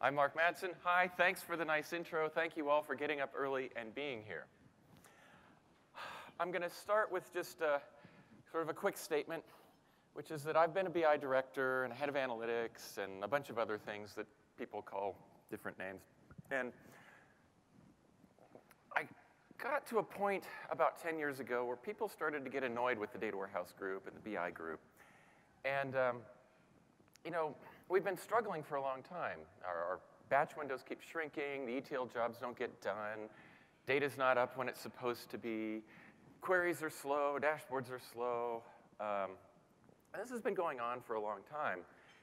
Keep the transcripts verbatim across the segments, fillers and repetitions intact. I'm Mark Madsen. Hi, thanks for the nice intro. Thank you all for getting up early and being here. I'm going to start with just a, sort of a quick statement, which is that I've been a B I director and head of analytics and a bunch of other things that people call different names. And I got to a point about ten years ago where people started to get annoyed with the data warehouse group and the B I group. And um, you know, we've been struggling for a long time. Our, our batch windows keep shrinking, the E T L jobs don't get done, data's not up when it's supposed to be, queries are slow, dashboards are slow. Um, this has been going on for a long time.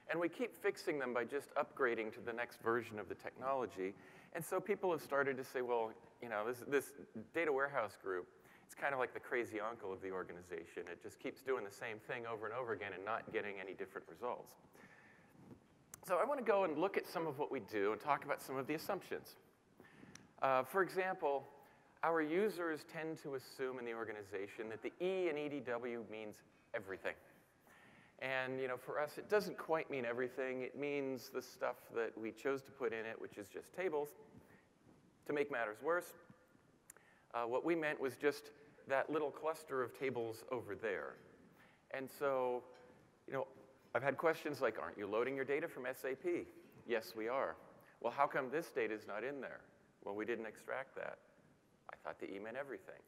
And we keep fixing them by just upgrading to the next version of the technology. And so people have started to say, well, you know, this, this data warehouse group, it's kind of like the crazy uncle of the organization. It just keeps doing the same thing over and over again and not getting any different results. So I want to go and look at some of what we do and talk about some of the assumptions. Uh, for example, our users tend to assume in the organization that the E in E D W means everything. And you know, for us, it doesn't quite mean everything. It means the stuff that we chose to put in it, which is just tables. To make matters worse, uh, what we meant was just that little cluster of tables over there. And so, you know, I've had questions like, aren't you loading your data from S A P? Yes, we are. Well, how come this data is not in there? Well, we didn't extract that. I thought the E meant everything.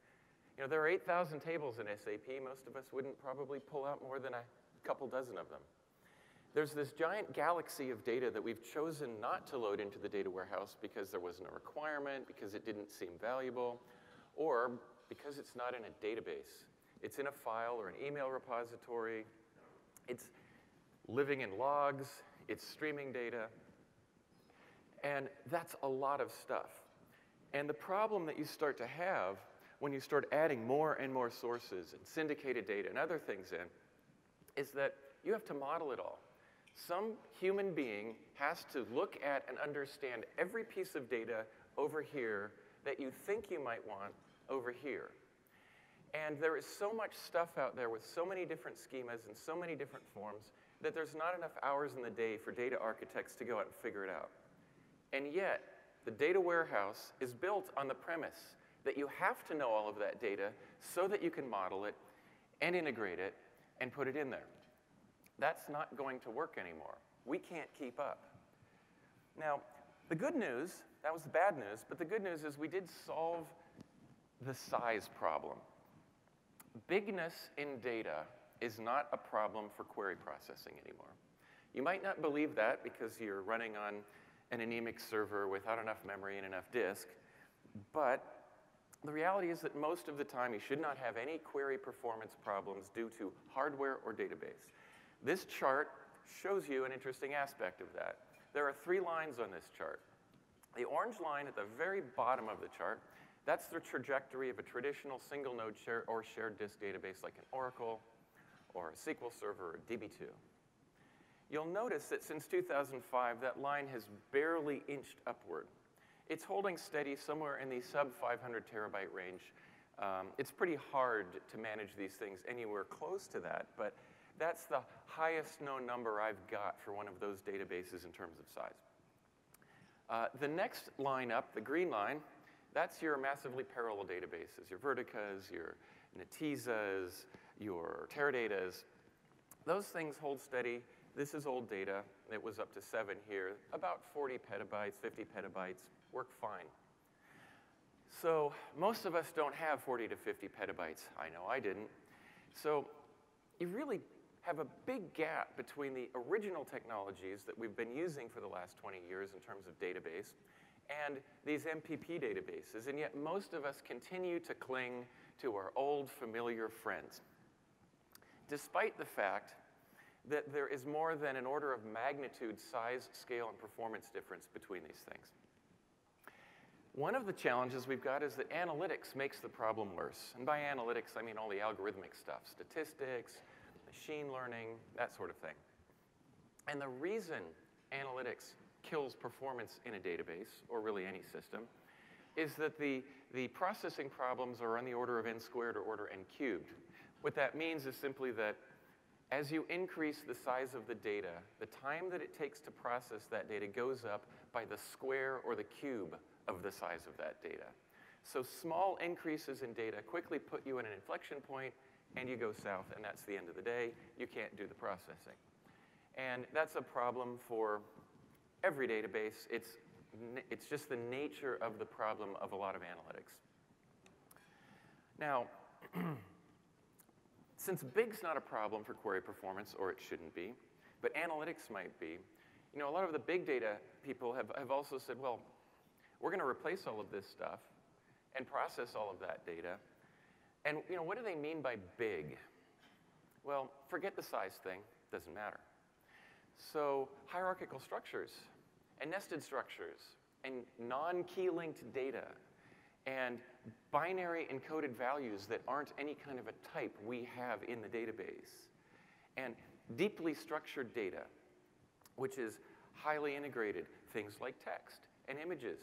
You know, there are eight thousand tables in S A P. Most of us wouldn't probably pull out more than a couple dozen of them. There's this giant galaxy of data that we've chosen not to load into the data warehouse because there wasn't a requirement, because it didn't seem valuable, or because it's not in a database. It's in a file or an email repository. It's living in logs. It's streaming data. And that's a lot of stuff. And the problem that you start to have when you start adding more and more sources and syndicated data and other things in is that you have to model it all. Some human being has to look at and understand every piece of data over here that you think you might want over here. And there is so much stuff out there with so many different schemas and so many different forms that there's not enough hours in the day for data architects to go out and figure it out. And yet, the data warehouse is built on the premise that you have to know all of that data so that you can model it and integrate it and put it in there. That's not going to work anymore. We can't keep up. Now, the good news, that was the bad news, but the good news is we did solve the size problem. Bigness in data is not a problem for query processing anymore. You might not believe that because you're running on an anemic server without enough memory and enough disk, but the reality is that most of the time you should not have any query performance problems due to hardware or database. This chart shows you an interesting aspect of that. There are three lines on this chart. The orange line at the very bottom of the chart, that's the trajectory of a traditional single node share or shared disk database like an Oracle or a S Q L Server or D B two. You'll notice that since two thousand five, that line has barely inched upward. It's holding steady somewhere in the sub five hundred terabyte range. Um, it's pretty hard to manage these things anywhere close to that, but that's the highest known number I've got for one of those databases in terms of size. Uh, the next line up, the green line, that's your massively parallel databases, your Verticas, your Netezas, your Teradatas. Those things hold steady. This is old data. It was up to seven here, about forty petabytes, fifty petabytes, work fine. So most of us don't have forty to fifty petabytes. I know I didn't. So you really have a big gap between the original technologies that we've been using for the last twenty years in terms of database and these M P P databases, and yet most of us continue to cling to our old familiar friends, despite the fact that there is more than an order of magnitude, size, scale, and performance difference between these things. One of the challenges we've got is that analytics makes the problem worse. And by analytics, I mean all the algorithmic stuff, statistics, machine learning, that sort of thing. And the reason analytics kills performance in a database, or really any system, is that the, the processing problems are on the order of n squared or order n cubed. What that means is simply that As you increase the size of the data, the time that it takes to process that data goes up by the square or the cube of the size of that data. So small increases in data quickly put you in an inflection point, and you go south, and that's the end of the day. You can't do the processing. And that's a problem for every database. It's, it's just the nature of the problem of a lot of analytics. Now, since big's not a problem for query performance, or it shouldn't be, but analytics might be, you know, a lot of the big data people have, have also said, well, we're going to replace all of this stuff and process all of that data. And, you know, what do they mean by big? Well, forget the size thing. Doesn't matter. So hierarchical structures and nested structures and non-key linked data and binary encoded values that aren't any kind of a type we have in the database, and deeply structured data, which is highly integrated, things like text and images.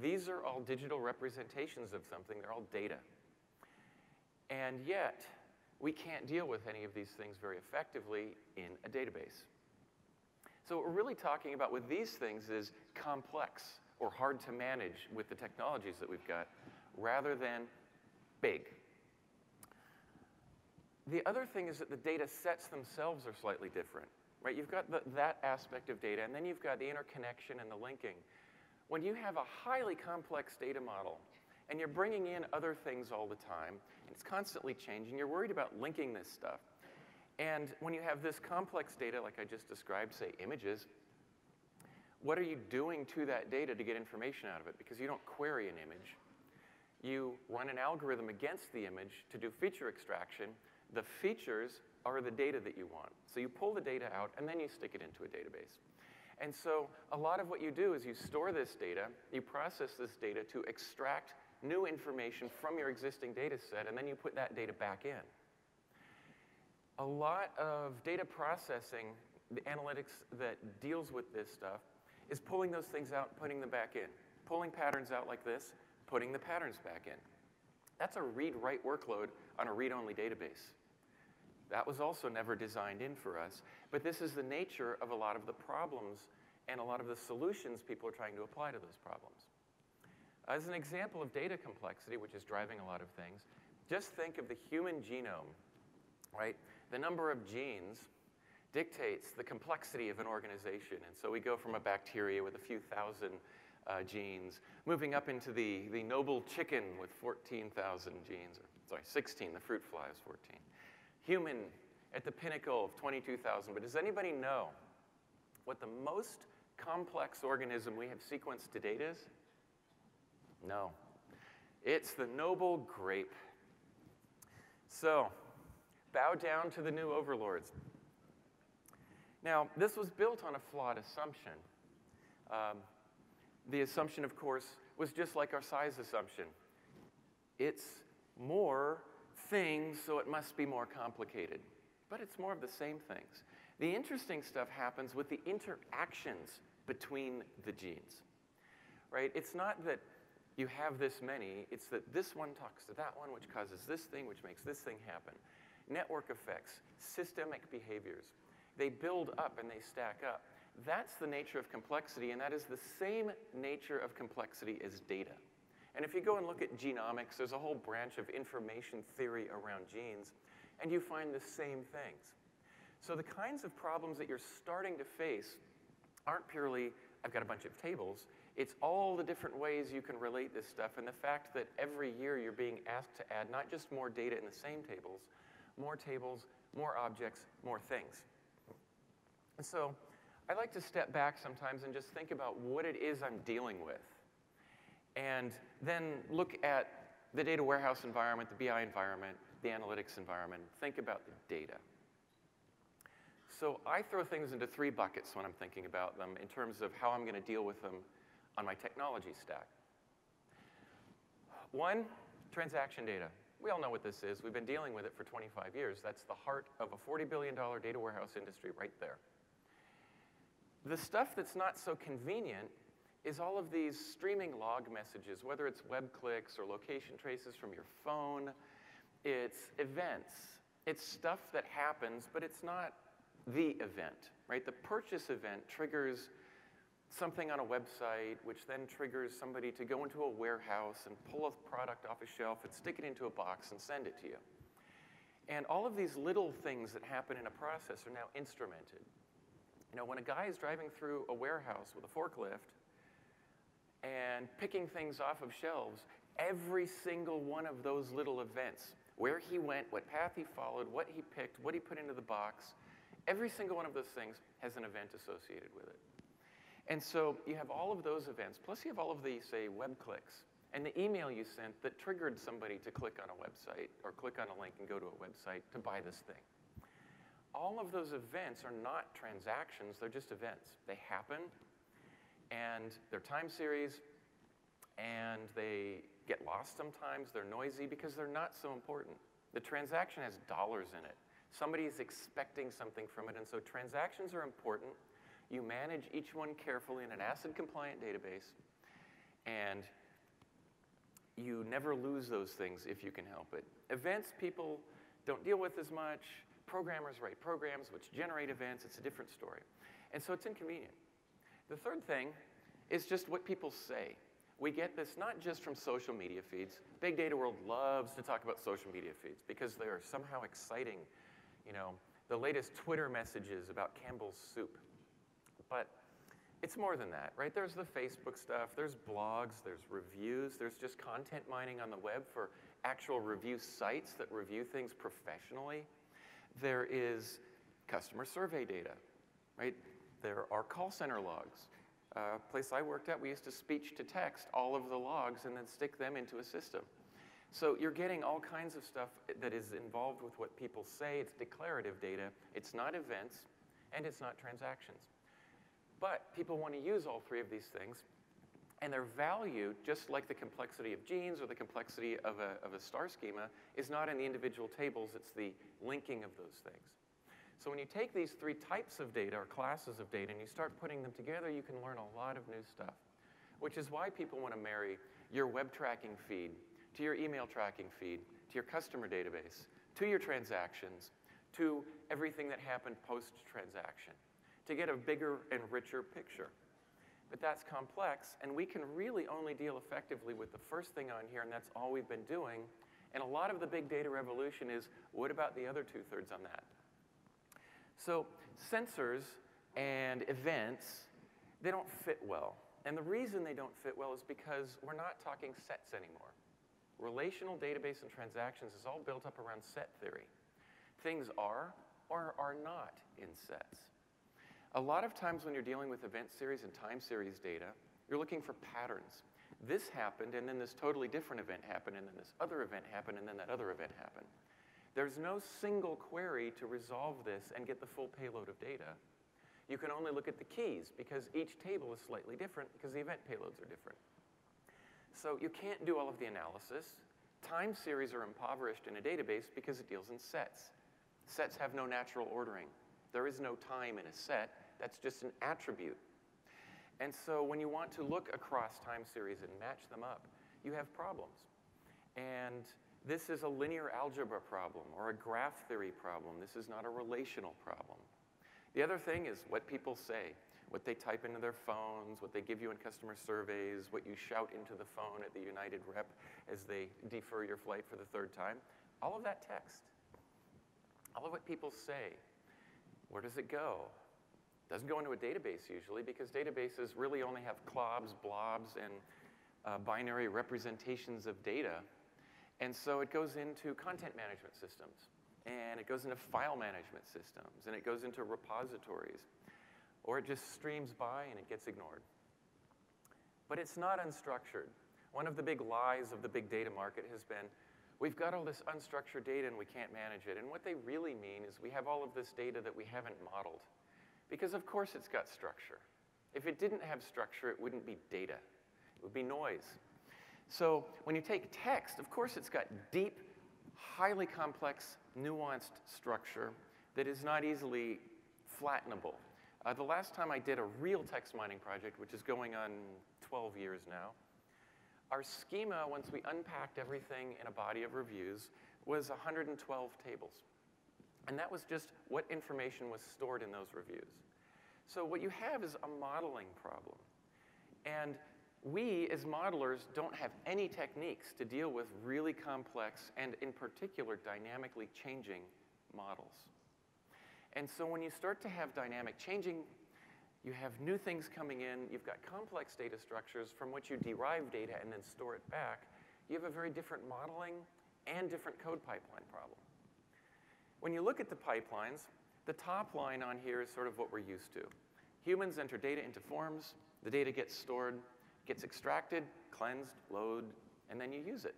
These are all digital representations of something. They're all data. And yet, we can't deal with any of these things very effectively in a database. So what we're really talking about with these things is complex, or hard to manage with the technologies that we've got, rather than big. The other thing is that the data sets themselves are slightly different, right? You've got the, that aspect of data, and then you've got the interconnection and the linking. When you have a highly complex data model, and you're bringing in other things all the time, and it's constantly changing, you're worried about linking this stuff. And when you have this complex data, like I just described, say images, what are you doing to that data to get information out of it? Because you don't query an image. You run an algorithm against the image to do feature extraction. The features are the data that you want. So you pull the data out, and then you stick it into a database. And so a lot of what you do is you store this data, you process this data to extract new information from your existing data set, and then you put that data back in. A lot of data processing, the analytics that deals with this stuff, is pulling those things out and putting them back in. Pulling patterns out like this, putting the patterns back in. That's a read-write workload on a read-only database. That was also never designed in for us, but this is the nature of a lot of the problems and a lot of the solutions people are trying to apply to those problems. As an example of data complexity, which is driving a lot of things, just think of the human genome, right? The number of genes dictates the complexity of an organization. And so we go from a bacteria with a few thousand uh, genes, moving up into the, the noble chicken with fourteen thousand genes, or sorry, sixteen, the fruit fly is fourteen. Human at the pinnacle of twenty-two thousand. But does anybody know what the most complex organism we have sequenced to date is? No. It's the noble grape. So bow down to the new overlords. Now, this was built on a flawed assumption. Um, the assumption, of course, was just like our size assumption. It's more things, so it must be more complicated. But it's more of the same things. The interesting stuff happens with the interactions between the genes, right? It's not that you have this many. It's that this one talks to that one, which causes this thing, which makes this thing happen. Network effects, systemic behaviors. They build up and they stack up. That's the nature of complexity, and that is the same nature of complexity as data. And if you go and look at genomics, there's a whole branch of information theory around genes, and you find the same things. So the kinds of problems that you're starting to face aren't purely, I've got a bunch of tables. It's all the different ways you can relate this stuff, and the fact that every year you're being asked to add not just more data in the same tables, more tables, more objects, more things. And so I like to step back sometimes and just think about what it is I'm dealing with, and then look at the data warehouse environment, the B I environment, the analytics environment, think about the data. So I throw things into three buckets when I'm thinking about them in terms of how I'm going to deal with them on my technology stack. One, transaction data. We all know what this is. We've been dealing with it for twenty-five years. That's the heart of a forty billion dollar data warehouse industry right there. The stuff that's not so convenient is all of these streaming log messages, whether it's web clicks or location traces from your phone. It's events. It's stuff that happens, but it's not the event, right? The purchase event triggers something on a website, which then triggers somebody to go into a warehouse and pull a product off a shelf and stick it into a box and send it to you. And all of these little things that happen in a process are now instrumented. You know, when a guy is driving through a warehouse with a forklift and picking things off of shelves, every single one of those little events, where he went, what path he followed, what he picked, what he put into the box, every single one of those things has an event associated with it. And so you have all of those events, plus you have all of the, say, web clicks, and the email you sent that triggered somebody to click on a website or click on a link and go to a website to buy this thing. All of those events are not transactions, they're just events. They happen, and they're time series, and they get lost sometimes, they're noisy, because they're not so important. The transaction has dollars in it. Somebody is expecting something from it, and so transactions are important. You manage each one carefully in an ACID-compliant database, and you never lose those things if you can help it. Events people don't deal with as much. Programmers write programs which generate events. It's a different story. And so it's inconvenient. The third thing is just what people say. We get this not just from social media feeds. Big data world loves to talk about social media feeds because they are somehow exciting. You know, the latest Twitter messages about Campbell's soup. But it's more than that, right? There's the Facebook stuff, there's blogs, there's reviews, there's just content mining on the web for actual review sites that review things professionally. There is customer survey data, right? There are call center logs. Uh, place I worked at, we used to speech to text all of the logs and then stick them into a system. So you're getting all kinds of stuff that is involved with what people say. It's declarative data, it's not events, and it's not transactions. But people want to use all three of these things, and their value, just like the complexity of genes or the complexity of a, of a star schema, is not in the individual tables, it's the linking of those things. So when you take these three types of data or classes of data and you start putting them together, you can learn a lot of new stuff, which is why people want to marry your web tracking feed to your email tracking feed, to your customer database, to your transactions, to everything that happened post-transaction, to get a bigger and richer picture. But that's complex, and we can really only deal effectively with the first thing on here, and that's all we've been doing. And a lot of the big data revolution is, what about the other two-thirds on that? So sensors and events, they don't fit well. And the reason they don't fit well is because we're not talking sets anymore. Relational database and transactions is all built up around set theory. Things are or are not in sets. A lot of times when you're dealing with event series and time series data, you're looking for patterns. This happened, and then this totally different event happened, and then this other event happened, and then that other event happened. There's no single query to resolve this and get the full payload of data. You can only look at the keys, because each table is slightly different, because the event payloads are different. So you can't do all of the analysis. Time series are impoverished in a database because it deals in sets. Sets have no natural ordering. There is no time in a set. That's just an attribute. And so when you want to look across time series and match them up, you have problems. And this is a linear algebra problem or a graph theory problem. This is not a relational problem. The other thing is what people say, what they type into their phones, what they give you in customer surveys, what you shout into the phone at the United rep as they defer your flight for the third time. All of that text, all of what people say, where does it go? It doesn't go into a database usually, because databases really only have clobs, blobs, and uh, binary representations of data. And so it goes into content management systems, and it goes into file management systems, and it goes into repositories, or it just streams by and it gets ignored. But it's not unstructured. One of the big lies of the big data market has been, we've got all this unstructured data and we can't manage it. And what they really mean is we have all of this data that we haven't modeled. Because of course it's got structure. If it didn't have structure, it wouldn't be data. It would be noise. So when you take text, of course it's got deep, highly complex, nuanced structure that is not easily flattenable. Uh, the last time I did a real text mining project, which is going on twelve years now, our schema, once we unpacked everything in a body of reviews, was one hundred twelve tables. And that was just what information was stored in those reviews. So what you have is a modeling problem. And we, as modelers, don't have any techniques to deal with really complex and, in particular, dynamically changing models. And so when you start to have dynamic changing, you have new things coming in, you've got complex data structures from which you derive data and then store it back, you have a very different modeling and different code pipeline problem. When you look at the pipelines, the top line on here is sort of what we're used to. Humans enter data into forms, the data gets stored, gets extracted, cleansed, load, and then you use it.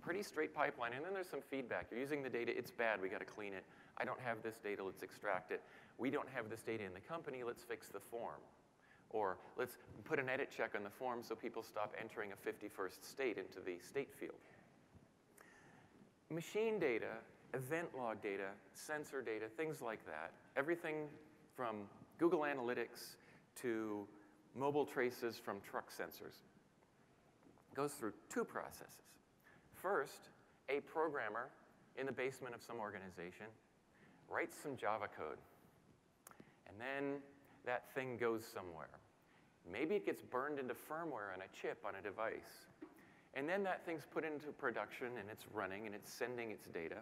Pretty straight pipeline, and then there's some feedback. You're using the data, it's bad, we gotta clean it. I don't have this data, let's extract it. We don't have this data in the company, let's fix the form. Or let's put an edit check on the form so people stop entering a fifty-first state into the state field. Machine data, event log data, sensor data, things like that. Everything from Google Analytics to mobile traces from truck sensors goes through two processes. First, a programmer in the basement of some organization writes some Java code, and then that thing goes somewhere. Maybe it gets burned into firmware on a chip on a device, and then that thing's put into production, and it's running, and it's sending its data,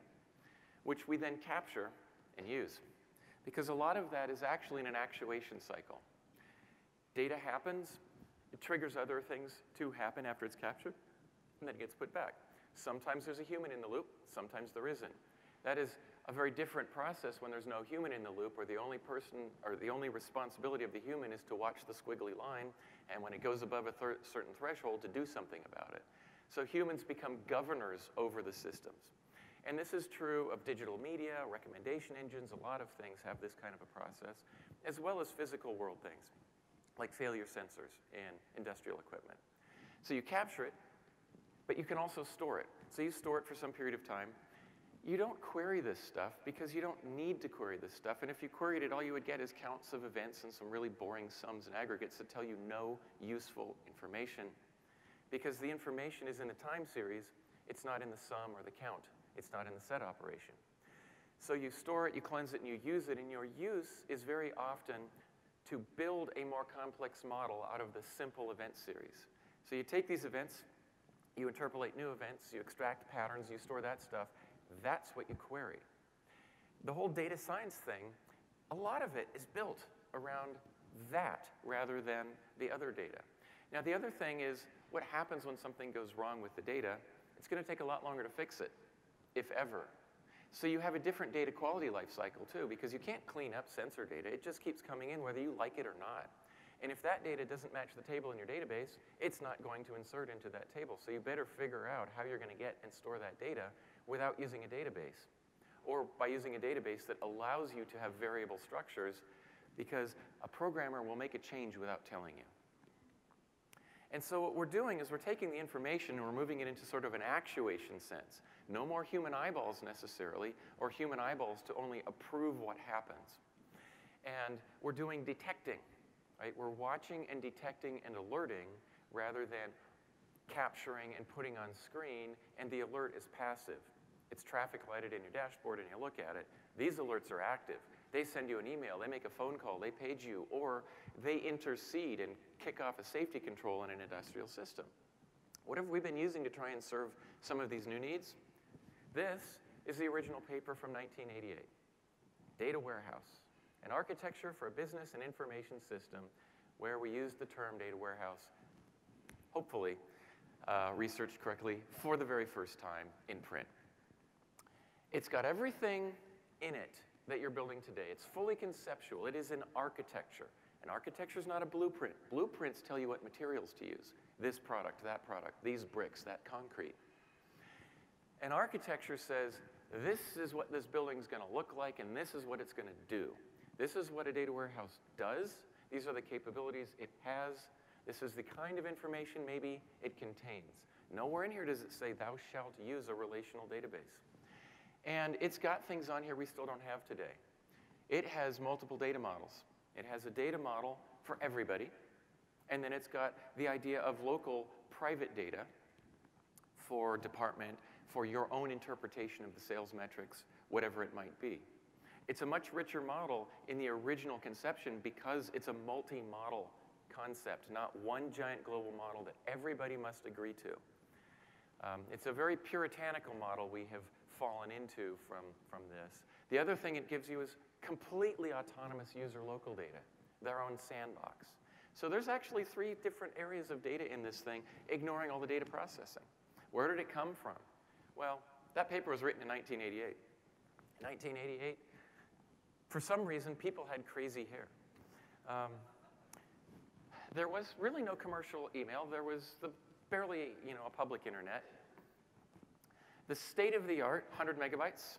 which we then capture and use, because a lot of that is actually in an actuation cycle. Data happens, it triggers other things to happen after it's captured, and then it gets put back. Sometimes there's a human in the loop, sometimes there isn't. That is a very different process when there's no human in the loop, or the only person, or the only responsibility of the human is to watch the squiggly line, and when it goes above a certain threshold, to do something about it. So humans become governors over the systems. And this is true of digital media, recommendation engines, a lot of things have this kind of a process, as well as physical world things, like failure sensors in industrial equipment. So you capture it, but you can also store it. So you store it for some period of time. You don't query this stuff because you don't need to query this stuff. And if you queried it, all you would get is counts of events and some really boring sums and aggregates that tell you no useful information, because the information is in the time series. It's not in the sum or the count. It's not in the set operation. So you store it, you cleanse it, and you use it. And your use is very often to build a more complex model out of the simple event series. So you take these events, you interpolate new events, you extract patterns, you store that stuff. That's what you query. The whole data science thing, a lot of it is built around that rather than the other data. Now, the other thing is what happens when something goes wrong with the data. It's going to take a lot longer to fix it, if ever. So you have a different data quality life cycle, too, because you can't clean up sensor data. It just keeps coming in whether you like it or not. And if that data doesn't match the table in your database, it's not going to insert into that table. So you better figure out how you're going to get and store that data without using a database, or by using a database that allows you to have variable structures, because a programmer will make a change without telling you. And so what we're doing is we're taking the information and we're moving it into sort of an actuation sense. No more human eyeballs necessarily, or human eyeballs to only approve what happens. And we're doing detecting. Right? We're watching and detecting and alerting rather than capturing and putting on screen, and the alert is passive. It's traffic lighted in your dashboard and you look at it. These alerts are active. They send you an email, they make a phone call, they page you, or they intercede and kick off a safety control in an industrial system. What have we been using to try and serve some of these new needs? This is the original paper from nineteen eighty-eight, Data Warehouse. An architecture for a business and information system, where we use the term data warehouse, hopefully uh, researched correctly, for the very first time in print. It's got everything in it that you're building today. It's fully conceptual. It is an architecture. An architecture is not a blueprint. Blueprints tell you what materials to use, this product, that product, these bricks, that concrete. An architecture says, this is what this building's going to look like, and this is what it's going to do. This is what a data warehouse does. These are the capabilities it has. This is the kind of information maybe it contains. Nowhere in here does it say thou shalt use a relational database. And it's got things on here we still don't have today. It has multiple data models. It has a data model for everybody. And then it's got the idea of local private data for department, for your own interpretation of the sales metrics, whatever it might be. It's a much richer model in the original conception because it's a multi-model concept, not one giant global model that everybody must agree to. Um, it's a very puritanical model we have fallen into from, from this. The other thing it gives you is completely autonomous user local data, their own sandbox. So there's actually three different areas of data in this thing, ignoring all the data processing. Where did it come from? Well, that paper was written in nineteen eighty-eight. In nineteen eighty-eight, for some reason, people had crazy hair. Um, there was really no commercial email. There was the barely, you know, a public internet. The state-of-the-art, one hundred megabytes,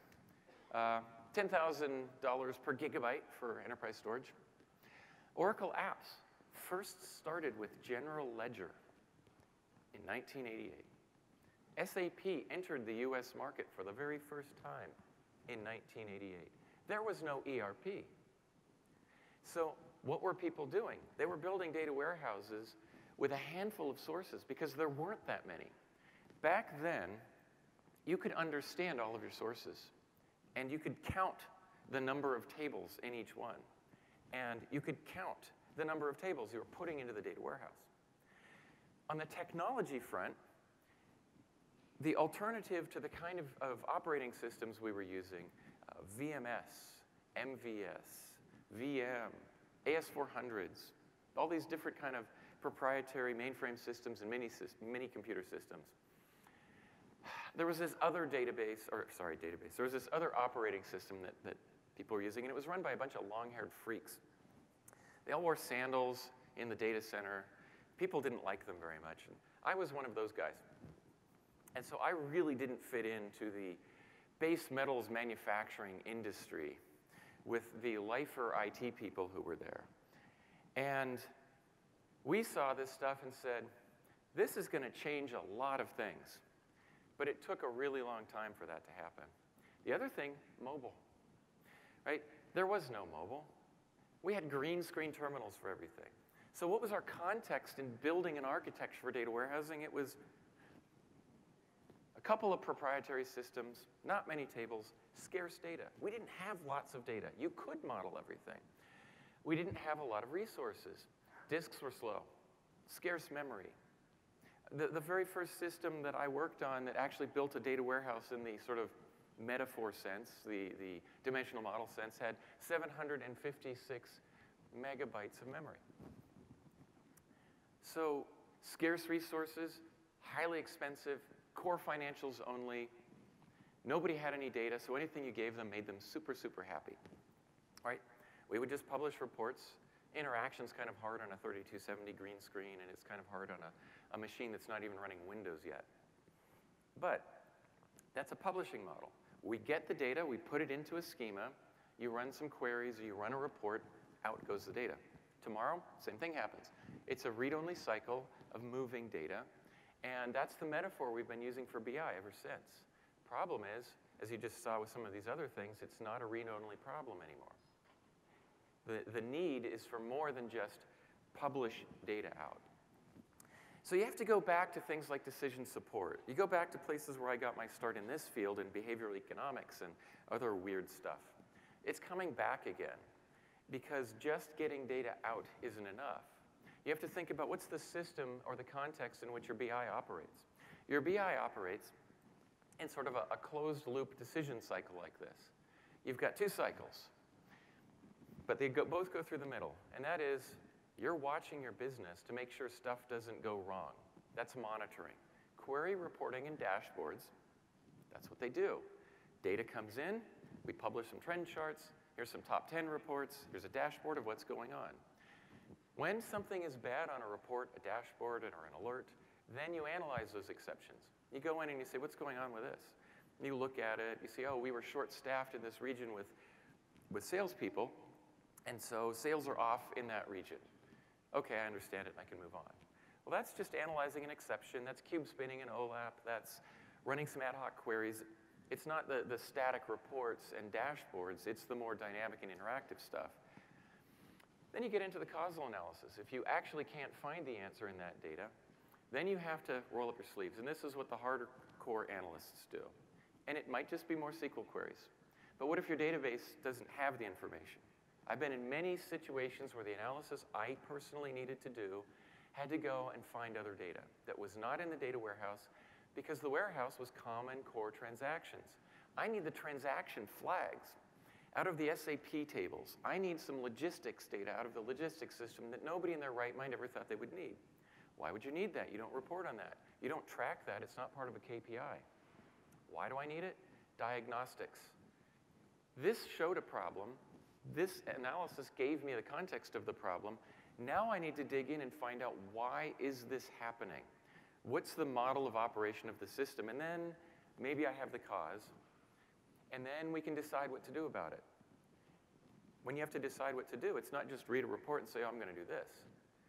uh, ten thousand dollars per gigabyte for enterprise storage. Oracle apps first started with General Ledger in nineteen eighty-eight. S A P entered the U S market for the very first time in nineteen eighty-eight. There was no E R P. So what were people doing? They were building data warehouses with a handful of sources because there weren't that many. Back then, you could understand all of your sources, and you could count the number of tables in each one, and you could count the number of tables you were putting into the data warehouse. On the technology front, the alternative to the kind of, of operating systems we were using, uh, V M S, M V S, V M, A S four hundreds, all these different kind of proprietary mainframe systems and mini, mini computer systems. There was this other database, or sorry, database, there was this other operating system that, that people were using, and it was run by a bunch of long-haired freaks. They all wore sandals in the data center. People didn't like them very much. And I was one of those guys. And so I really didn't fit into the base metals manufacturing industry with the lifer I T people who were there. And we saw this stuff and said, this is going to change a lot of things. But it took a really long time for that to happen. The other thing, mobile. Right? There was no mobile. We had green screen terminals for everything. So what was our context in building an architecture for data warehousing? It was a couple of proprietary systems, not many tables, scarce data. We didn't have lots of data. You could model everything. We didn't have a lot of resources. Disks were slow, scarce memory. The, the very first system that I worked on that actually built a data warehouse in the sort of metaphor sense, the, the dimensional model sense, had seven hundred fifty-six megabytes of memory. So scarce resources, highly expensive, core financials only. Nobody had any data, so anything you gave them made them super, super happy. All right? We would just publish reports. Interaction's kind of hard on a thirty-two seventy green screen, and it's kind of hard on a, a machine that's not even running Windows yet. But that's a publishing model. We get the data, we put it into a schema, you run some queries, you run a report, out goes the data. Tomorrow, same thing happens. It's a read-only cycle of moving data, and that's the metaphor we've been using for B I ever since. Problem is, as you just saw with some of these other things, it's not a read-only problem anymore. The, the need is for more than just publish data out. So you have to go back to things like decision support. You go back to places where I got my start in this field in behavioral economics and other weird stuff. It's coming back again because just getting data out isn't enough. You have to think about what's the system or the context in which your B I operates. Your B I operates in sort of a, a closed-loop decision cycle like this. You've got two cycles. But they go, both go through the middle, and that is you're watching your business to make sure stuff doesn't go wrong. That's monitoring. Query reporting and dashboards, that's what they do. Data comes in, we publish some trend charts, here's some top ten reports, here's a dashboard of what's going on. When something is bad on a report, a dashboard, or an alert, then you analyze those exceptions. You go in and you say, what's going on with this? And you look at it, you see, oh, we were short-staffed in this region with, with salespeople, and so sales are off in that region. Okay, I understand it, and I can move on. Well, that's just analyzing an exception. That's cube spinning an O LAP. That's running some ad hoc queries. It's not the, the static reports and dashboards. It's the more dynamic and interactive stuff. Then you get into the causal analysis. If you actually can't find the answer in that data, then you have to roll up your sleeves. And this is what the hardcore analysts do. And it might just be more S Q L queries. But what if your database doesn't have the information? I've been in many situations where the analysis I personally needed to do had to go and find other data that was not in the data warehouse because the warehouse was common core transactions. I need the transaction flags out of the S A P tables. I need some logistics data out of the logistics system that nobody in their right mind ever thought they would need. Why would you need that? You don't report on that. You don't track that. It's not part of a K P I. Why do I need it? Diagnostics. This showed a problem. This analysis gave me the context of the problem. Now I need to dig in and find out, why is this happening? What's the model of operation of the system? And then maybe I have the cause. And then we can decide what to do about it. When you have to decide what to do, it's not just read a report and say, oh, I'm going to do this.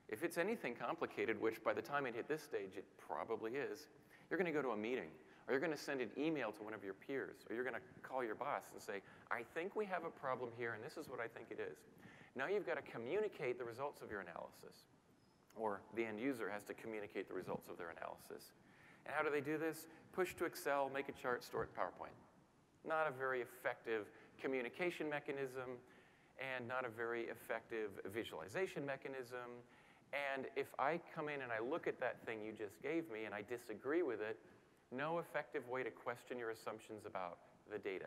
If it's anything complicated, which by the time it hit this stage, it probably is, you're going to go to a meeting, or you're going to send an email to one of your peers, or you're going to call your boss and say, I think we have a problem here, and this is what I think it is. Now you've got to communicate the results of your analysis, or the end user has to communicate the results of their analysis. And how do they do this? Push to Excel, make a chart, store it in PowerPoint. Not a very effective communication mechanism, and not a very effective visualization mechanism. And if I come in and I look at that thing you just gave me and I disagree with it, no effective way to question your assumptions about the data,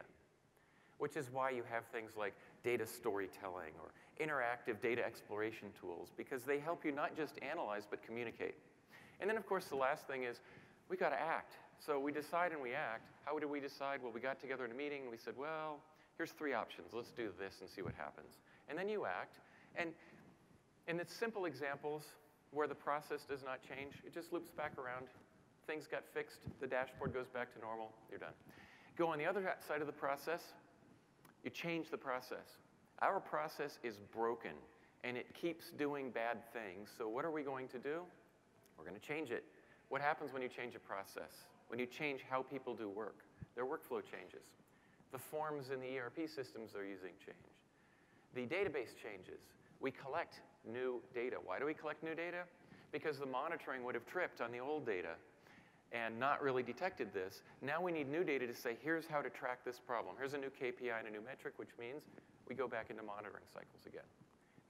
which is why you have things like data storytelling or interactive data exploration tools, because they help you not just analyze but communicate. And then, of course, the last thing is, we got to act. So we decide and we act. How do we decide? Well, we got together in a meeting and we said, well, here's three options. Let's do this and see what happens. And then you act. And in its simple examples where the process does not change, it just loops back around. Things got fixed. The dashboard goes back to normal. You're done. Go on the other side of the process. You change the process. Our process is broken, and it keeps doing bad things. So what are we going to do? We're going to change it. What happens when you change a process? When you change how people do work, their workflow changes. The forms in the E R P systems they're using change. The database changes. We collect new data. Why do we collect new data? Because the monitoring would have tripped on the old data and not really detected this. Now we need new data to say, here's how to track this problem. Here's a new K P I and a new metric, which means we go back into monitoring cycles again.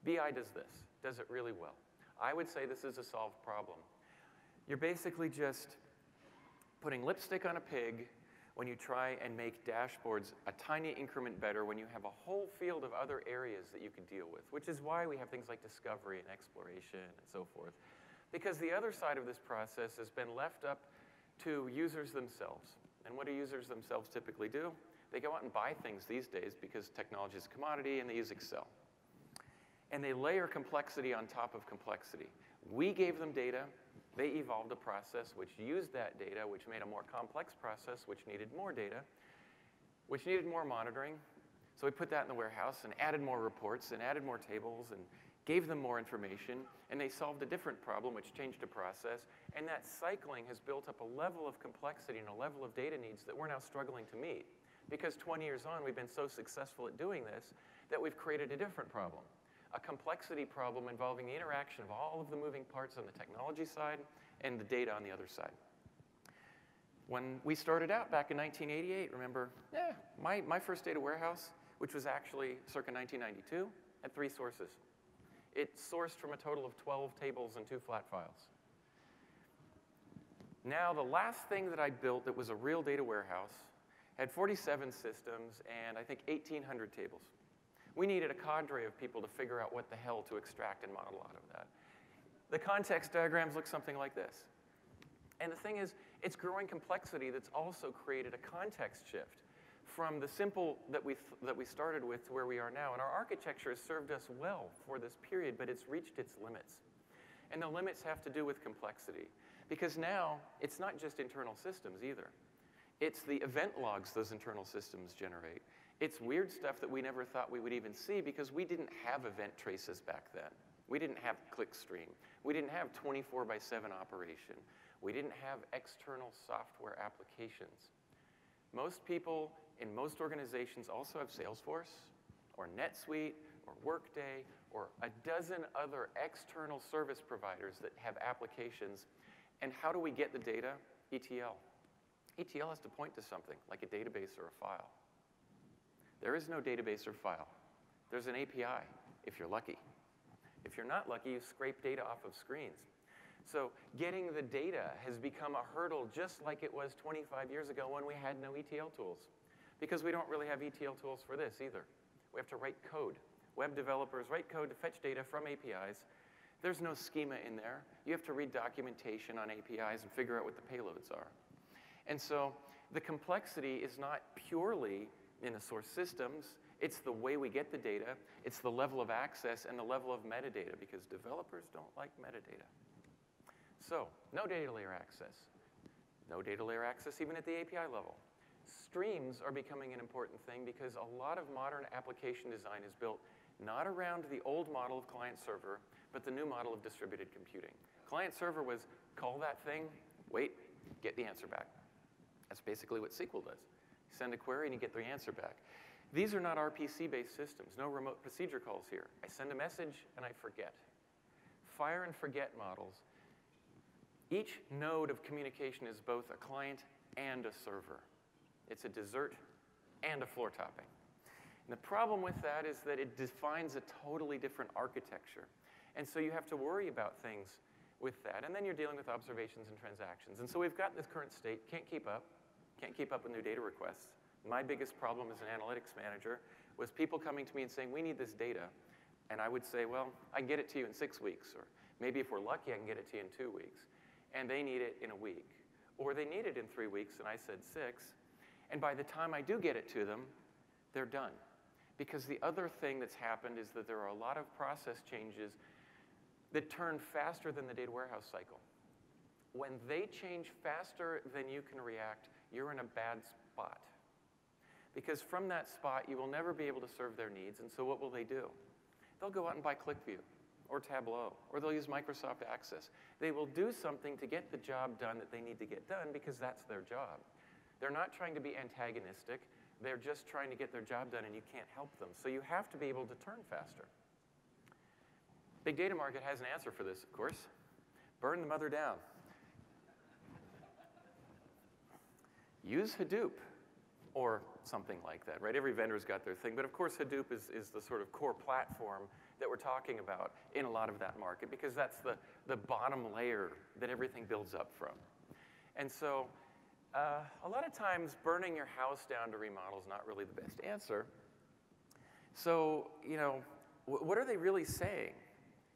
B I does this, does it really well. I would say this is a solved problem. You're basically just putting lipstick on a pig when you try and make dashboards a tiny increment better when you have a whole field of other areas that you can deal with, which is why we have things like discovery and exploration and so forth. Because the other side of this process has been left up to users themselves. And what do users themselves typically do? They go out and buy things these days because technology is a commodity, and they use Excel. And they layer complexity on top of complexity. We gave them data. They evolved a process which used that data, which made a more complex process, which needed more data, which needed more monitoring. So we put that in the warehouse and added more reports and added more tables and gave them more information. And they solved a different problem, which changed a process. And that cycling has built up a level of complexity and a level of data needs that we're now struggling to meet. Because twenty years on, we've been so successful at doing this that we've created a different problem. A complexity problem involving the interaction of all of the moving parts on the technology side and the data on the other side. When we started out back in nineteen eighty-eight, remember, yeah, my, my first data warehouse, which was actually circa nineteen ninety-two, had three sources. It sourced from a total of twelve tables and two flat files. Now, the last thing that I built that was a real data warehouse had forty-seven systems and I think eighteen hundred tables. We needed a cadre of people to figure out what the hell to extract and model out of that. The context diagrams look something like this. And the thing is, it's growing complexity that's also created a context shift from the simple that we, th that we started with to where we are now. And our architecture has served us well for this period, but it's reached its limits. And the limits have to do with complexity. Because now, it's not just internal systems either. It's the event logs those internal systems generate. It's weird stuff that we never thought we would even see because we didn't have event traces back then. We didn't have clickstream. We didn't have twenty-four by seven operation. We didn't have external software applications. Most people in most organizations also have Salesforce or NetSuite or Workday or a dozen other external service providers that have applications. And how do we get the data? E T L. E T L has to point to something like a database or a file. There is no database or file. There's an A P I, if you're lucky. If you're not lucky, you scrape data off of screens. So getting the data has become a hurdle just like it was twenty-five years ago when we had no E T L tools, because we don't really have E T L tools for this either. We have to write code. Web developers write code to fetch data from A P Is. There's no schema in there. You have to read documentation on A P Is and figure out what the payloads are. And so the complexity is not purely in the source systems. It's the way we get the data. It's the level of access and the level of metadata, because developers don't like metadata. So no data layer access. No data layer access even at the A P I level. Streams are becoming an important thing because a lot of modern application design is built not around the old model of client server, but the new model of distributed computing. Client server was call that thing, wait, get the answer back. That's basically what S Q L does. You send a query and you get the answer back. These are not R P C-based systems. No remote procedure calls here. I send a message and I forget. Fire and forget models. Each node of communication is both a client and a server. It's a dessert and a floor topping. And the problem with that is that it defines a totally different architecture. And so you have to worry about things with that. And then you're dealing with observations and transactions. And so we've got this current state, can't keep up, can't keep up with new data requests. My biggest problem as an analytics manager was people coming to me and saying, we need this data. And I would say, well, I can get it to you in six weeks. Or maybe if we're lucky, I can get it to you in two weeks. And they need it in a week. Or they need it in three weeks, and I said six. And by the time I do get it to them, they're done. Because the other thing that's happened is that there are a lot of process changes that turn faster than the data warehouse cycle. When they change faster than you can react, you're in a bad spot. Because from that spot, you will never be able to serve their needs. And so what will they do? They'll go out and buy ClickView, or Tableau, or they'll use Microsoft Access. They will do something to get the job done that they need to get done, because that's their job. They're not trying to be antagonistic. They're just trying to get their job done, and you can't help them. So you have to be able to turn faster. Big data market has an answer for this, of course. Burn the mother down. Use Hadoop, or something like that, right? Every vendor's got their thing. But of course, Hadoop is, is the sort of core platform that we're talking about in a lot of that market, because that's the, the bottom layer that everything builds up from. And so, Uh, a lot of times, burning your house down to remodel is not really the best answer. So, you know, wh what are they really saying?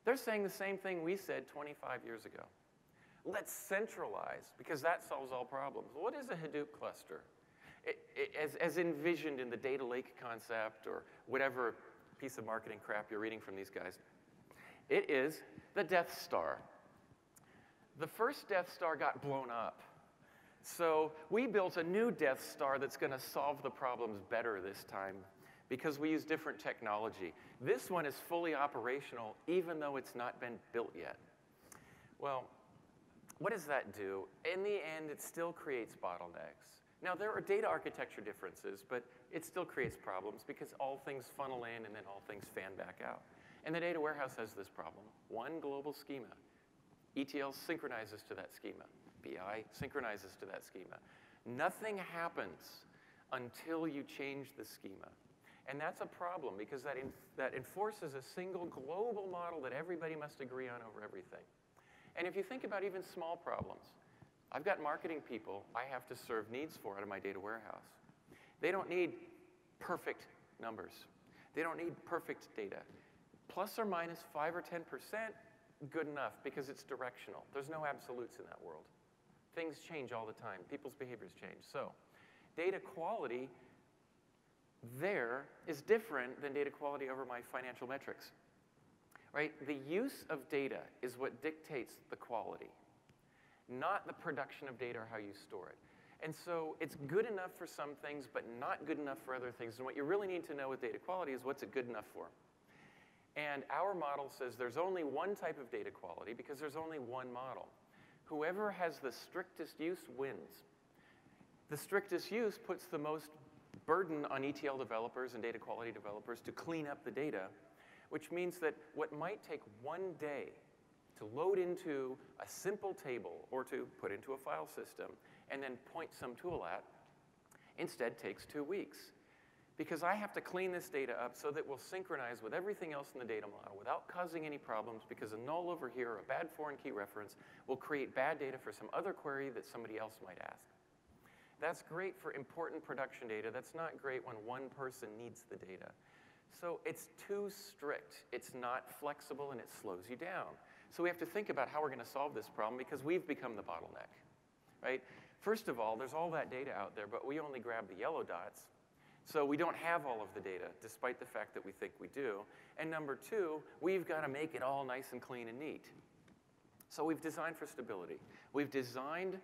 They're saying the same thing we said twenty-five years ago. Let's centralize, because that solves all problems. What is a Hadoop cluster? It, it, as, as envisioned in the data lake concept or whatever piece of marketing crap you're reading from these guys, it is the Death Star. The first Death Star got blown up. So we built a new Death Star that's going to solve the problems better this time, because we use different technology. This one is fully operational, even though it's not been built yet. Well, what does that do? In the end, it still creates bottlenecks. Now, there are data architecture differences, but it still creates problems, because all things funnel in and then all things fan back out. And the data warehouse has this problem, one global schema. E T L synchronizes to that schema. B I synchronizes to that schema. Nothing happens until you change the schema. And that's a problem, because that, in, that enforces a single global model that everybody must agree on over everything. And if you think about even small problems, I've got marketing people I have to serve needs for out of my data warehouse. They don't need perfect numbers. They don't need perfect data. Plus or minus five or ten percent, good enough, because it's directional. There's no absolutes in that world. Things change all the time. People's behaviors change. So data quality there is different than data quality over my financial metrics. Right? The use of data is what dictates the quality, not the production of data or how you store it. And so it's good enough for some things, but not good enough for other things. And what you really need to know with data quality is what's it good enough for. And our model says there's only one type of data quality, because there's only one model. Whoever has the strictest use wins. The strictest use puts the most burden on E T L developers and data quality developers to clean up the data, which means that what might take one day to load into a simple table or to put into a file system and then point some tool at, instead takes two weeks. because I have to clean this data up so that we'll synchronize with everything else in the data model without causing any problems, because a null over here or a bad foreign key reference will create bad data for some other query that somebody else might ask. That's great for important production data. That's not great when one person needs the data. So it's too strict. It's not flexible, and it slows you down. So we have to think about how we're going to solve this problem, because we've become the bottleneck, right? First of all, there's all that data out there, but we only grab the yellow dots. So we don't have all of the data, despite the fact that we think we do. And number two, we've got to make it all nice and clean and neat. So we've designed for stability. We've designed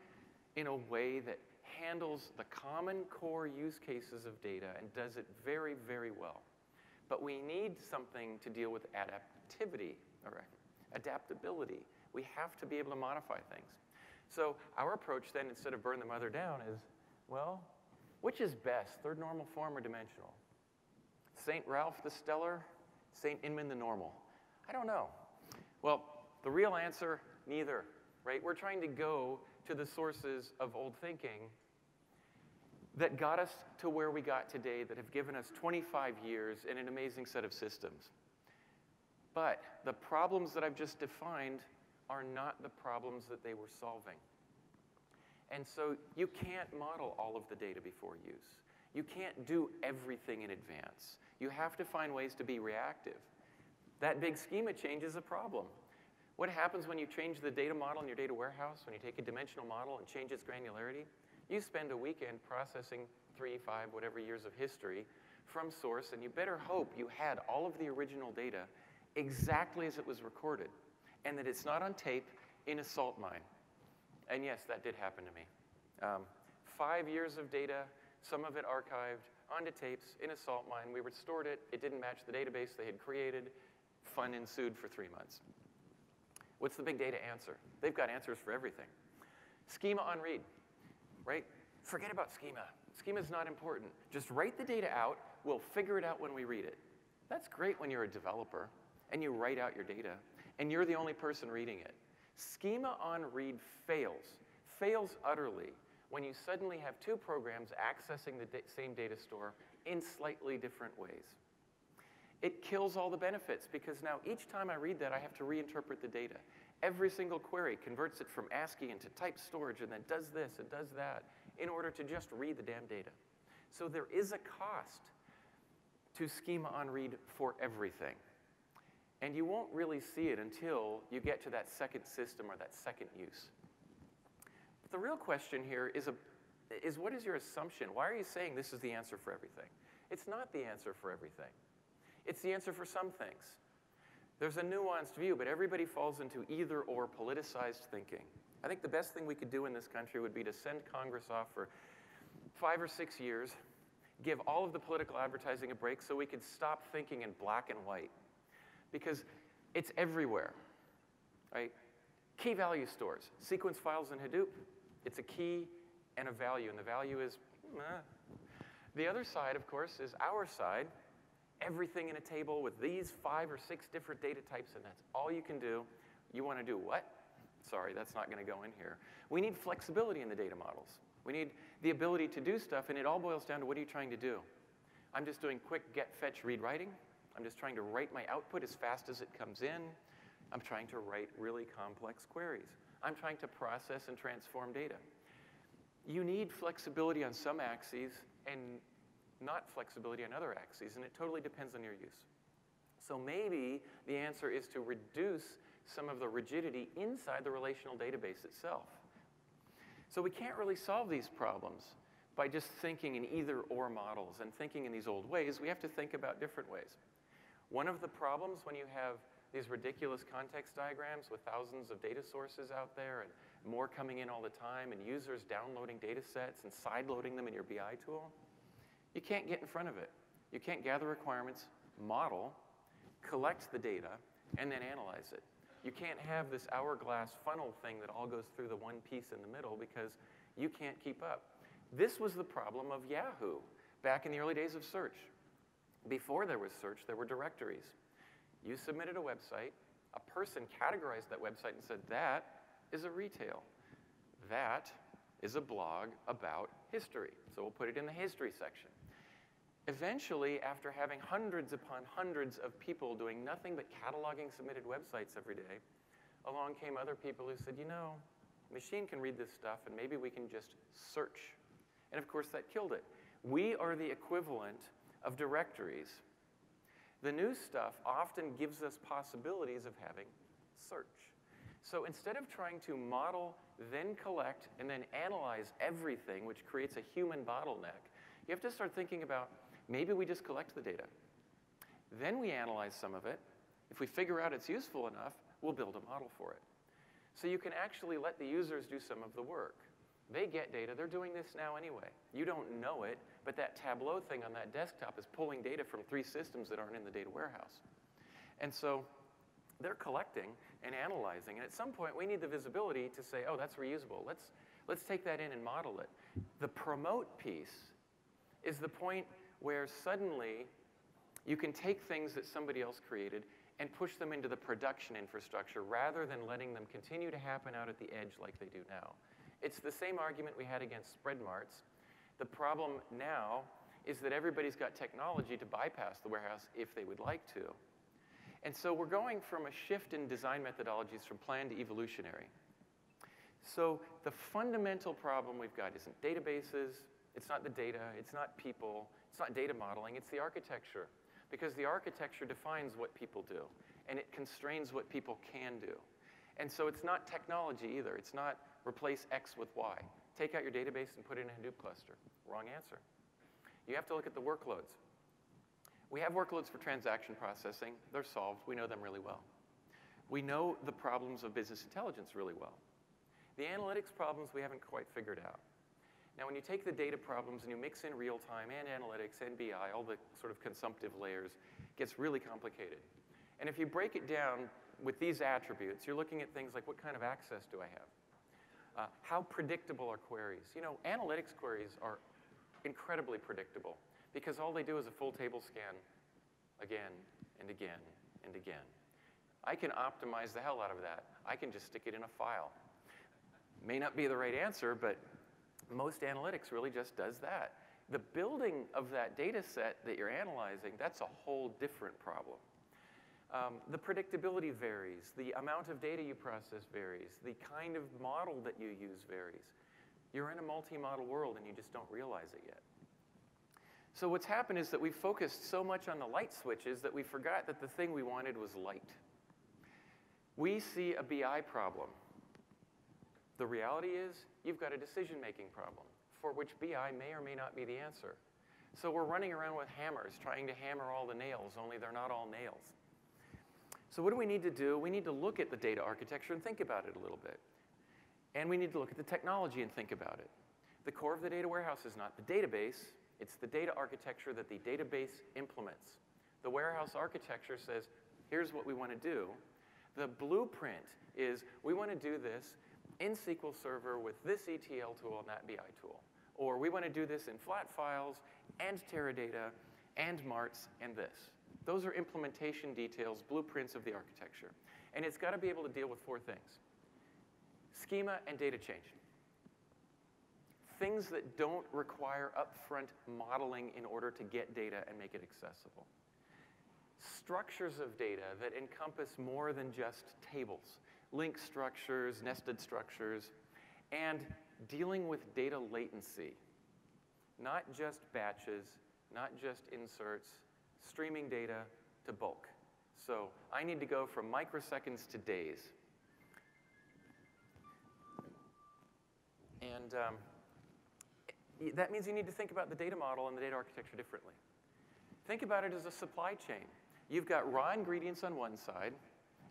in a way that handles the common core use cases of data and does it very, very well. But we need something to deal with adaptivity, or adaptability. We have to be able to modify things. So our approach then, instead of burn the mother down, is, well, which is best, third normal form or dimensional? Saint Ralph the stellar, Saint Inman the normal? I don't know. Well, the real answer, neither, right? We're trying to go to the sources of old thinking that got us to where we got today, that have given us twenty-five years and an amazing set of systems. But the problems that I've just defined are not the problems that they were solving. And so you can't model all of the data before use. You can't do everything in advance. You have to find ways to be reactive. That big schema change is a problem. What happens when you change the data model in your data warehouse, when you take a dimensional model and change its granularity? You spend a weekend processing three, five, whatever years of history from source, and you better hope you had all of the original data exactly as it was recorded, and that it's not on tape in a salt mine. And yes, that did happen to me. Um, five years of data, some of it archived, onto tapes, in a salt mine. We restored it. It didn't match the database they had created. Fun ensued for three months. What's the big data answer? They've got answers for everything. Schema on read, right? Forget about schema. Schema's not important. Just write the data out. We'll figure it out when we read it. That's great when you're a developer and you write out your data, and you're the only person reading it. Schema on read fails, fails utterly, when you suddenly have two programs accessing the da- same data store in slightly different ways. It kills all the benefits, because now each time I read that, I have to reinterpret the data. Every single query converts it from ASCII into type storage, and then does this and does that in order to just read the damn data. So there is a cost to schema on read for everything. And you won't really see it until you get to that second system or that second use. But the real question here is, a, is what is your assumption? Why are you saying this is the answer for everything? It's not the answer for everything. It's the answer for some things. There's a nuanced view, but everybody falls into either or politicized thinking. I think the best thing we could do in this country would be to send Congress off for five or six years, give all of the political advertising a break so we could stop thinking in black and white. Because it's everywhere, right? Key value stores, sequence files in Hadoop, it's a key and a value, and the value is, nah. The other side, of course, is our side, everything in a table with these five or six different data types, and that's all you can do. You want to do what? Sorry, that's not going to go in here. We need flexibility in the data models. We need the ability to do stuff, and it all boils down to what are you trying to do? I'm just doing quick get, fetch, read, writing. I'm just trying to write my output as fast as it comes in. I'm trying to write really complex queries. I'm trying to process and transform data. You need flexibility on some axes and not flexibility on other axes, and it totally depends on your use. So maybe the answer is to reduce some of the rigidity inside the relational database itself. So we can't really solve these problems by just thinking in either or models and thinking in these old ways. We have to think about different ways. One of the problems when you have these ridiculous context diagrams with thousands of data sources out there and more coming in all the time and users downloading data sets and sideloading them in your B I tool, you can't get in front of it. You can't gather requirements, model, collect the data, and then analyze it. You can't have this hourglass funnel thing that all goes through the one piece in the middle because you can't keep up. This was the problem of Yahoo back in the early days of search. Before there was search, there were directories. You submitted a website. A person categorized that website and said, that is a retail. That is a blog about history. So we'll put it in the history section. eventually, after having hundreds upon hundreds of people doing nothing but cataloging submitted websites every day, along came other people who said, you know, the machine can read this stuff, and maybe we can just search. And of course, that killed it. We are the equivalent of directories. The new stuff often gives us possibilities of having search. So instead of trying to model, then collect, and then analyze everything, which creates a human bottleneck, you have to start thinking about, maybe we just collect the data. Then we analyze some of it. If we figure out it's useful enough, we'll build a model for it. So you can actually let the users do some of the work. They get data. They're doing this now anyway. You don't know it, but that Tableau thing on that desktop is pulling data from three systems that aren't in the data warehouse. And so they're collecting and analyzing. And at some point, we need the visibility to say, oh, that's reusable. Let's, let's take that in and model it. The promote piece is the point where suddenly you can take things that somebody else created and push them into the production infrastructure rather than letting them continue to happen out at the edge like they do now. It's the same argument we had against spread marts. The problem now is that everybody's got technology to bypass the warehouse if they would like to. And so we're going from a shift in design methodologies from planned to evolutionary. So the fundamental problem we've got isn't databases. It's not the data. It's not people. It's not data modeling. It's the architecture. Because the architecture defines what people do, and it constrains what people can do. And so it's not technology either. It's not replace X with Y. Take out your database and put it in a Hadoop cluster. Wrong answer. You have to look at the workloads. We have workloads for transaction processing. They're solved. We know them really well. We know the problems of business intelligence really well. The analytics problems we haven't quite figured out. Now, when you take the data problems and you mix in real time and analytics and B I, all the sort of consumptive layers, it gets really complicated. And if you break it down with these attributes, you're looking at things like, what kind of access do I have? Uh, how predictable are queries? You know, analytics queries are incredibly predictable because all they do is a full table scan again and again and again. I can optimize the hell out of that. I can just stick it in a file. May not be the right answer, but most analytics really just does that. The building of that data set that you're analyzing, that's a whole different problem. Um, the predictability varies. The amount of data you process varies. The kind of model that you use varies. You're in a multi-model world, and you just don't realize it yet. So what's happened is that we've focused so much on the light switches that we forgot that the thing we wanted was light. We see a B I problem. The reality is you've got a decision-making problem for which B I may or may not be the answer. So we're running around with hammers trying to hammer all the nails, only they're not all nails. So what do we need to do? We need to look at the data architecture and think about it a little bit. And we need to look at the technology and think about it. The core of the data warehouse is not the database. It's the data architecture that the database implements. The warehouse architecture says, here's what we want to do. The blueprint is, we want to do this in S Q L Server with this E T L tool and that B I tool. Or we want to do this in flat files and Teradata and marts and this. Those are implementation details, blueprints of the architecture. And it's got to be able to deal with four things. Schema and data change. Things that don't require upfront modeling in order to get data and make it accessible. Structures of data that encompass more than just tables. Link structures, nested structures, and dealing with data latency. Not just batches, not just inserts, streaming data to bulk. So I need to go from microseconds to days. And um, that means you need to think about the data model and the data architecture differently. Think about it as a supply chain. You've got raw ingredients on one side,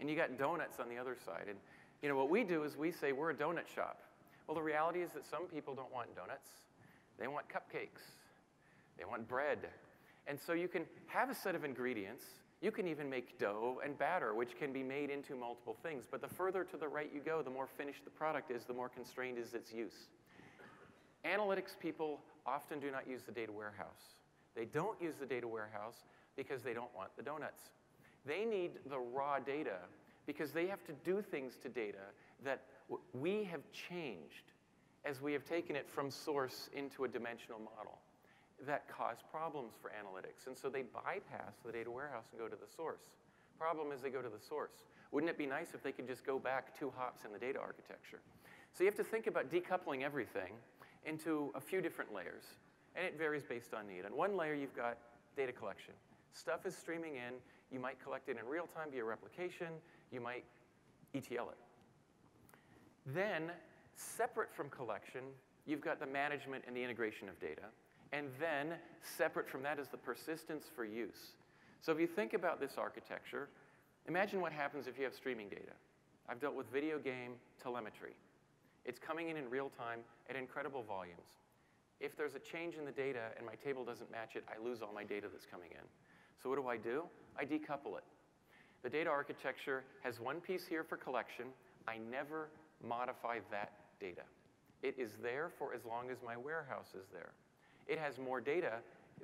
and you got donuts on the other side. And you know what we do is we say we're a donut shop. Well, the reality is that some people don't want donuts. They want cupcakes. They want bread. And so you can have a set of ingredients. You can even make dough and batter, which can be made into multiple things. But the further to the right you go, the more finished the product is, the more constrained is its use. Analytics people often do not use the data warehouse. They don't use the data warehouse because they don't want the donuts. They need the raw data because they have to do things to data that we have changed as we have taken it from source into a dimensional model. that cause problems for analytics. And so they bypass the data warehouse and go to the source. Problem is they go to the source. Wouldn't it be nice if they could just go back two hops in the data architecture? So you have to think about decoupling everything into a few different layers. And it varies based on need. On one layer, you've got data collection. Stuff is streaming in. You might collect it in real time via replication. You might E T L it. Then, separate from collection, you've got the management and the integration of data. And then, separate from that is the persistence for use. So if you think about this architecture, imagine what happens if you have streaming data. I've dealt with video game telemetry. It's coming in in real time at incredible volumes. If there's a change in the data and my table doesn't match it, I lose all my data that's coming in. So what do I do? I decouple it. The data architecture has one piece here for collection. I never modify that data. It is there for as long as my warehouse is there. It has more data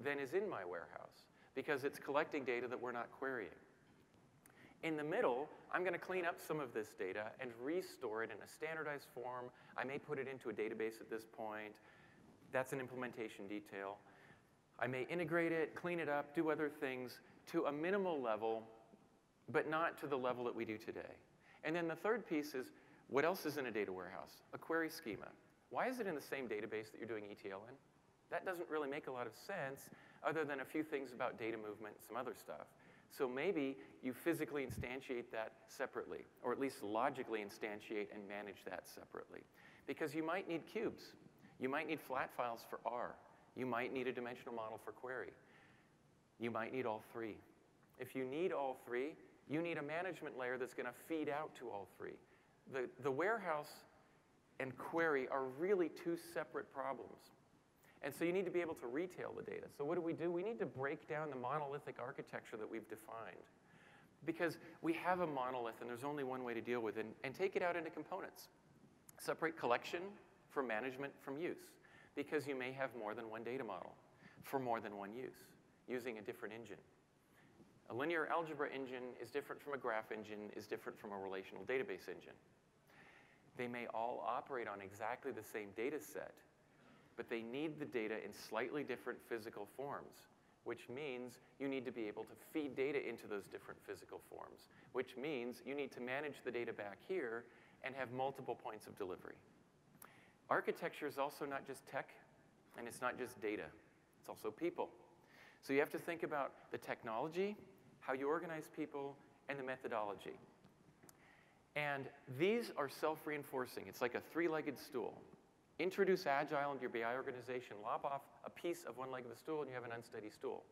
than is in my warehouse because it's collecting data that we're not querying. In the middle, I'm going to clean up some of this data and restore it in a standardized form. I may put it into a database at this point. That's an implementation detail. I may integrate it, clean it up, do other things to a minimal level, but not to the level that we do today. And then the third piece is, what else is in a data warehouse? A query schema. Why is it in the same database that you're doing E T L in? That doesn't really make a lot of sense other than a few things about data movement and some other stuff. So maybe you physically instantiate that separately, or at least logically instantiate and manage that separately. Because you might need cubes. You might need flat files for R. You might need a dimensional model for query. You might need all three. If you need all three, you need a management layer that's going to feed out to all three. The, the warehouse and query are really two separate problems. And so you need to be able to retail the data. So what do we do? We need to break down the monolithic architecture that we've defined. Because we have a monolith, and there's only one way to deal with it, and, and take it out into components. Separate collection from management from use. Because you may have more than one data model for more than one use, using a different engine. A linear algebra engine is different from a graph engine, is different from a relational database engine. They may all operate on exactly the same data set, but they need the data in slightly different physical forms, which means you need to be able to feed data into those different physical forms, which means you need to manage the data back here and have multiple points of delivery. Architecture is also not just tech, and it's not just data. It's also people. So you have to think about the technology, how you organize people, and the methodology. And these are self-reinforcing. It's like a three-legged stool. Introduce agile into your B I organization. Lop off a piece of one leg of the stool, and you have an unsteady stool.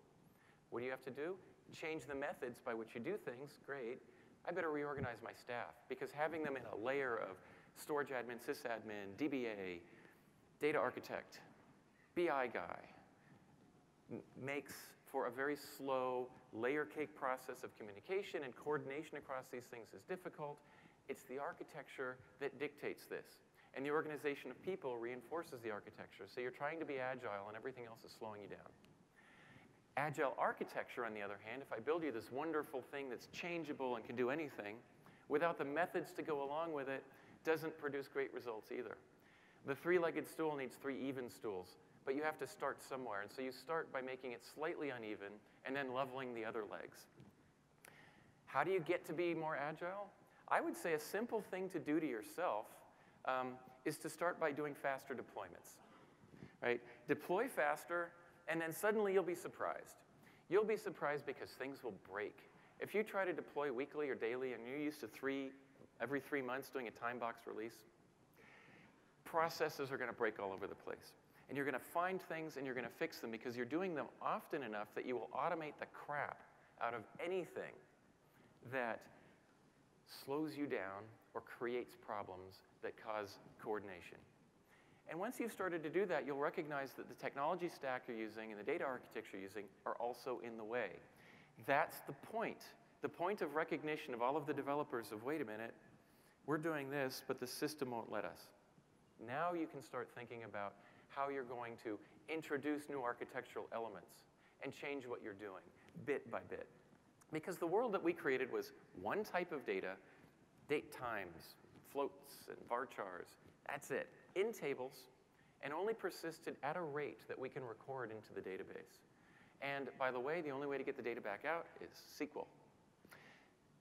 What do you have to do? Change the methods by which you do things. Great. I better reorganize my staff, because having them in a layer of storage admin, sysadmin, D B A, data architect, B I guy, makes for a very slow layer cake process of communication, and coordination across these things is difficult. It's the architecture that dictates this. And the organization of people reinforces the architecture. So you're trying to be agile, and everything else is slowing you down. Agile architecture, on the other hand, if I build you this wonderful thing that's changeable and can do anything, without the methods to go along with it, doesn't produce great results either. The three-legged stool needs three even stools. But you have to start somewhere. And so you start by making it slightly uneven and then leveling the other legs. How do you get to be more agile? I would say a simple thing to do to yourself um, is to start by doing faster deployments. Right? Deploy faster, and then suddenly you'll be surprised. You'll be surprised because things will break. If you try to deploy weekly or daily, and you're used to three, every three months doing a time box release, processes are going to break all over the place. And you're going to find things, and you're going to fix them, because you're doing them often enough that you will automate the crap out of anything that slows you down or creates problems that cause coordination. And once you've started to do that, you'll recognize that the technology stack you're using and the data architecture you're using are also in the way. That's the point. The point of recognition of all of the developers of, wait a minute, we're doing this, but the system won't let us. Now you can start thinking about how you're going to introduce new architectural elements and change what you're doing bit by bit. Because the world that we created was one type of data, date times, floats, and var chars. That's it, in tables. and only persisted at a rate that we can record into the database. And by the way, the only way to get the data back out is S Q L.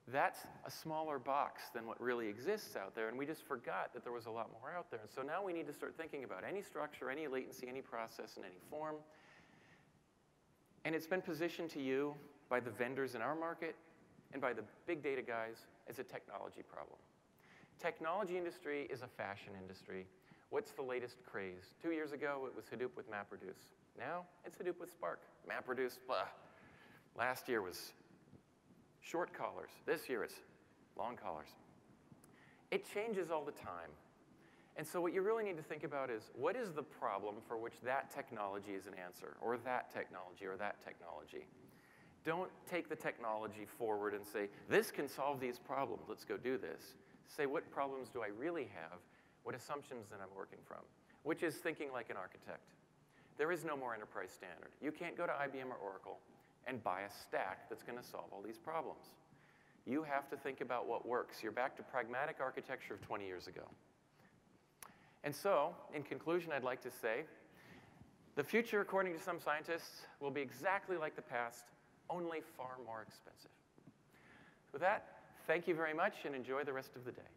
That's a smaller box than what really exists out there, and we just forgot that there was a lot more out there. And so now we need to start thinking about any structure, any latency, any process in any form. And it's been positioned to you by the vendors in our market and by the big data guys as a technology problem. Technology industry is a fashion industry. What's the latest craze? Two years ago, it was Hadoop with MapReduce. Now, it's Hadoop with Spark. MapReduce, blah. Last year was short collars. This year it's long collars. It changes all the time. And so what you really need to think about is, what is the problem for which that technology is an answer, or that technology, or that technology? Don't take the technology forward and say, this can solve these problems, let's go do this. Say, what problems do I really have? What assumptions that I'm working from? Which is thinking like an architect. There is no more enterprise standard. You can't go to I B M or Oracle and buy a stack that's going to solve all these problems. You have to think about what works. You're back to pragmatic architecture of twenty years ago. And so, in conclusion, I'd like to say, the future, according to some scientists, will be exactly like the past, only far more expensive. With that, thank you very much, and enjoy the rest of the day.